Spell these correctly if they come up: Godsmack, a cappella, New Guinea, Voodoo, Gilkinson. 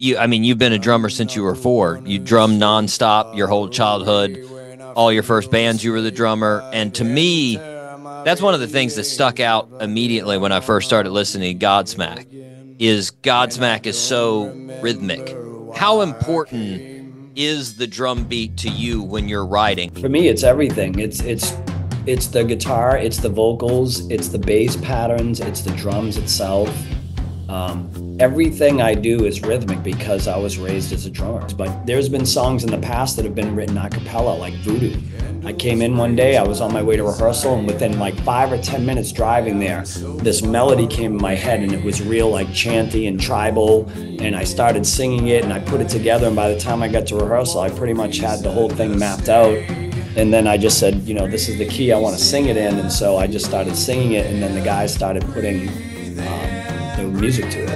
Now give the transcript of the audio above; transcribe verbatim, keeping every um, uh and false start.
you, I mean, you've been a drummer since you were four. You drummed nonstop your whole childhood. All your first bands, you were the drummer. And to me, that's one of the things that stuck out immediately when I first started listening to Godsmack, is Godsmack is so rhythmic. How important is the drum beat to you when you're writing? For me, it's everything. It's, it's, it's the guitar, it's the vocals, it's the bass patterns, it's the drums itself. Um, everything I do is rhythmic because I was raised as a drummer. But there's been songs in the past that have been written a cappella, like Voodoo. I came in one day, I was on my way to rehearsal, and within like five or ten minutes driving there, this melody came in my head, and it was real, like chanty and tribal, and I started singing it, and I put it together, and by the time I got to rehearsal, I pretty much had the whole thing mapped out, and then I just said, you know, this is the key I want to sing it in, and so I just started singing it, and then the guys started putting um, the music to it.